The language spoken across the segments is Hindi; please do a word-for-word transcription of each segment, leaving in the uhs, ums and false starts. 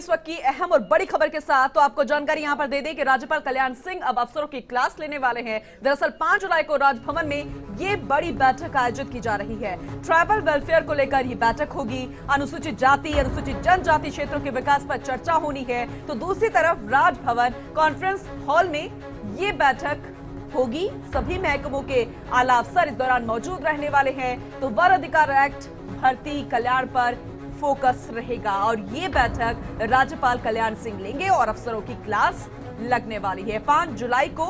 इस वक्त की अहम और बड़ी खबर के साथ तो आपको जानकारी यहां पर दे दें कि राज्यपाल कल्याण सिंह अब अफसरों की क्लास लेने वाले हैं। दरअसल पांच जुलाई को राजभवन में ये बड़ी बैठक आयोजित की जा रही है। ट्राइबल वेलफेयर को लेकर ये बैठक होगी। अनुसूचित जाति, अनुसूचित जनजाति क्षेत्रों के विकास पर चर्चा होनी है, तो दूसरी तरफ राजभवन कॉन्फ्रेंस हॉल में ये बैठक होगी। सभी महकमों के आला अफसर इस दौरान मौजूद रहने वाले हैं। तो वन अधिकार एक्ट, भर्ती, कल्याण पर फोकस रहेगा और ये बैठक राज्यपाल कल्याण सिंह लेंगे और अफसरों की क्लास लगने वाली है। पांच जुलाई को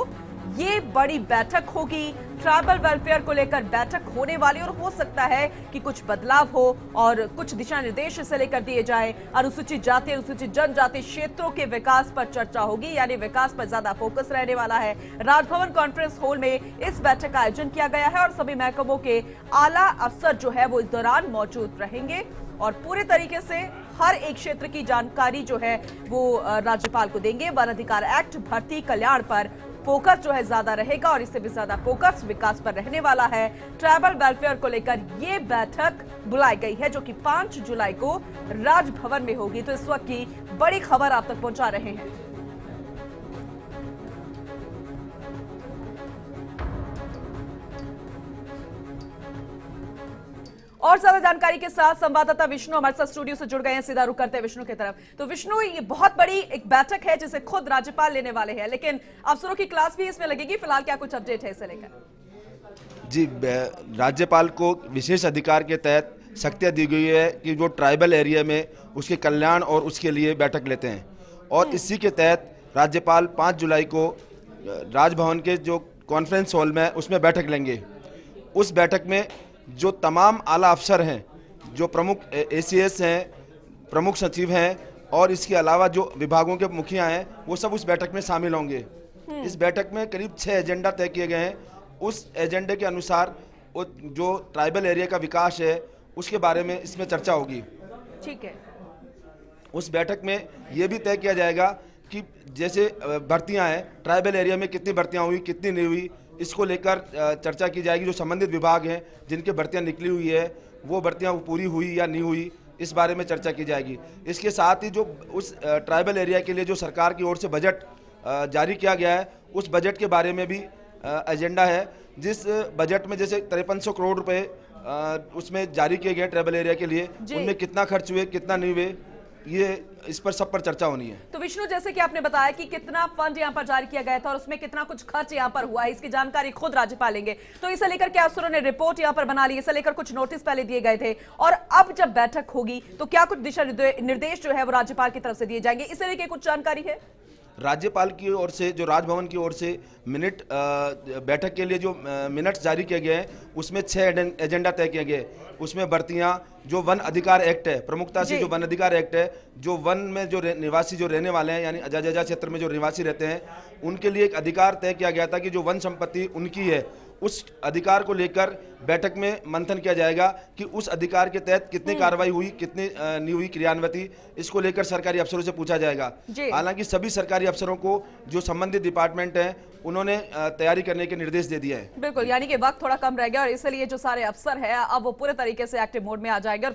ये बड़ी बैठक होगी। ट्राइबल वेलफेयर को लेकर बैठक होने वाली और हो सकता है कि कुछ बदलाव हो और कुछ दिशा निर्देश से लेकर दिए जाए। अनुसूचित जाति, अनुसूचित जनजाति क्षेत्रों के विकास पर चर्चा होगी, यानी विकास पर ज्यादा फोकस रहने वाला है। राजभवन कॉन्फ्रेंस हॉल में इस बैठक का आयोजन किया गया है और सभी महकमों के आला अफसर जो है वो इस दौरान मौजूद रहेंगे और पूरे तरीके से हर एक क्षेत्र की जानकारी जो है वो राज्यपाल को देंगे। वन अधिकार एक्ट, भर्ती, कल्याण पर फोकस जो है ज्यादा रहेगा और इससे भी ज्यादा फोकस विकास पर रहने वाला है। ट्राइबल वेलफेयर को लेकर ये बैठक बुलाई गई है जो कि पांच जुलाई को राजभवन में होगी। तो इस वक्त की बड़ी खबर आप तक पहुंचा रहे हैं। और ज्यादा जानकारी के साथ संवाददाता विष्णु हमारे साथ स्टूडियो से जुड़ गए हैं। सीधा रुख करते हैं विष्णु की तरफ। तो विष्णु, ये बहुत बड़ी एक बैठक है जिसे खुद राज्यपाल लेने वाले हैं, लेकिन अफसरों की क्लास भी इसमें लगेगी। फिलहाल क्या कुछ अपडेट है इसे लेकर? जी, राज्यपाल को विशेष अधिकार के तहत शक्तियां दी गई है कि वो ट्राइबल एरिया में उसके कल्याण और उसके लिए बैठक लेते हैं और इसी के तहत राज्यपाल पाँच जुलाई को राजभवन के जो कॉन्फ्रेंस हॉल में उसमें बैठक लेंगे। उस बैठक में जो तमाम आला अफसर हैं, जो प्रमुख ए सी एस हैं, प्रमुख सचिव हैं और इसके अलावा जो विभागों के मुखिया हैं, वो सब उस बैठक में शामिल होंगे। इस बैठक में करीब छः एजेंडा तय किए गए हैं। उस एजेंडे के अनुसार जो ट्राइबल एरिया का विकास है उसके बारे में इसमें चर्चा होगी। ठीक है। उस बैठक में ये भी तय किया जाएगा कि जैसे भर्तियाँ हैं, ट्राइबल एरिया में कितनी भर्तियाँ हुई, कितनी नहीं हुई, इसको लेकर चर्चा की जाएगी। जो संबंधित विभाग हैं जिनके भर्तियां निकली हुई है, वो भर्तियां पूरी हुई या नहीं हुई, इस बारे में चर्चा की जाएगी। इसके साथ ही जो उस ट्राइबल एरिया के लिए जो सरकार की ओर से बजट जारी किया गया है, उस बजट के बारे में भी एजेंडा है। जिस बजट में जैसे तिरपन सौ करोड़ रुपए उसमें जारी किए गए ट्राइबल एरिया के लिए, उनमें कितना खर्च हुए, कितना नहीं हुए, ये इस पर सब पर चर्चा होनी है। तो विष्णु, जैसे कि आपने बताया कि कितना फंड यहाँ पर जारी किया गया था और उसमें कितना कुछ खर्च यहाँ पर हुआ है, इसकी जानकारी खुद राज्यपाल लेंगे। तो इसे लेकर क्या अफसरों ने रिपोर्ट यहाँ पर बना ली? इसे लेकर कुछ नोटिस पहले दिए गए थे और अब जब बैठक होगी तो क्या कुछ दिशा निर्देश जो है वो राज्यपाल की तरफ से दिए जाएंगे, इसे लेकर कुछ जानकारी है? राज्यपाल की ओर से जो राजभवन की ओर से मिनट बैठक के लिए जो मिनट्स जारी किए गए हैं उसमें छः एजेंडा तय किए गए। उसमें भर्तियाँ, जो वन अधिकार एक्ट है, प्रमुखता से जो वन अधिकार एक्ट है, जो वन में जो निवासी जो रहने वाले हैं, यानी अजा-अजजा क्षेत्र में जो निवासी रहते हैं, उनके लिए एक अधिकार तय किया गया था कि जो वन संपत्ति उनकी है, उस अधिकार को लेकर बैठक में मंथन किया जाएगा कि उस अधिकार के तहत कितनी कार्रवाई हुई, कितनी नहीं हुई क्रियान्वती, इसको लेकर सरकारी अफसरों से पूछा जाएगा। हालांकि सभी सरकारी अफसरों को जो संबंधित डिपार्टमेंट हैं उन्होंने तैयारी करने के निर्देश दे दिए हैं। बिल्कुल, यानी कि वक्त थोड़ा कम रह गया और इसलिए जो सारे अफसर हैं अब वो पूरे तरीके से एक्टिव मोड में आ जाएंगे।